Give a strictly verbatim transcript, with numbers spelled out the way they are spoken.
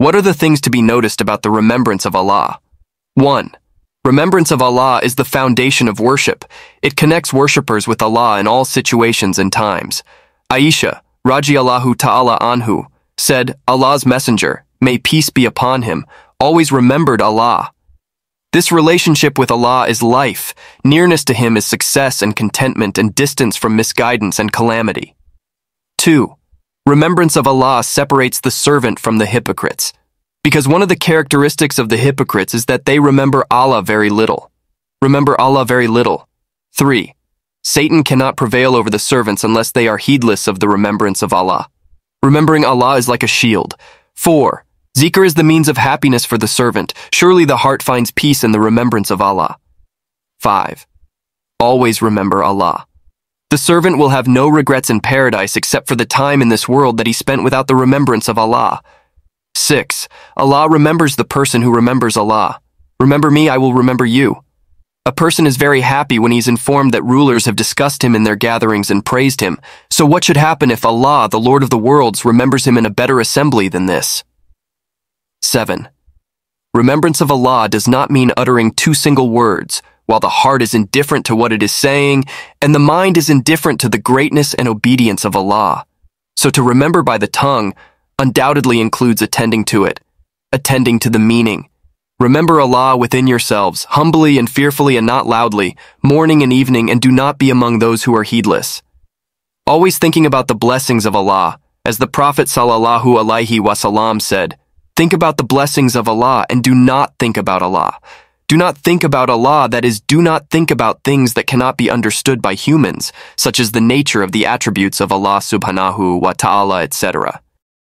What are the things to be noticed about the remembrance of Allah? one. Remembrance of Allah is the foundation of worship. It connects worshippers with Allah in all situations and times. Aisha, Raji Allahu Ta'ala anhu, said, Allah's messenger, may peace be upon him, always remembered Allah. This relationship with Allah is life. Nearness to Him is success and contentment, and distance from misguidance and calamity. two. Remembrance of Allah separates the servant from the hypocrites, because one of the characteristics of the hypocrites is that they remember Allah very little. Remember Allah very little. three. Satan cannot prevail over the servants unless they are heedless of the remembrance of Allah. Remembering Allah is like a shield. four. Zikr is the means of happiness for the servant. Surely the heart finds peace in the remembrance of Allah. five. Always remember Allah. The servant will have no regrets in paradise except for the time in this world that he spent without the remembrance of Allah. six. Allah remembers the person who remembers Allah. Remember me, I will remember you. A person is very happy when he is informed that rulers have discussed him in their gatherings and praised him. So what should happen if Allah, the Lord of the worlds, remembers him in a better assembly than this? seven. Remembrance of Allah does not mean uttering two single words, while the heart is indifferent to what it is saying, and the mind is indifferent to the greatness and obedience of Allah. So to remember by the tongue undoubtedly includes attending to it, attending to the meaning. Remember Allah within yourselves, humbly and fearfully and not loudly, morning and evening, and do not be among those who are heedless. Always thinking about the blessings of Allah, as the Prophet sallallahu alaihi wa sallam said, think about the blessings of Allah and do not think about Allah. Do not think about Allah, that is, do not think about things that cannot be understood by humans, such as the nature of the attributes of Allah subhanahu wa ta'ala, et cetera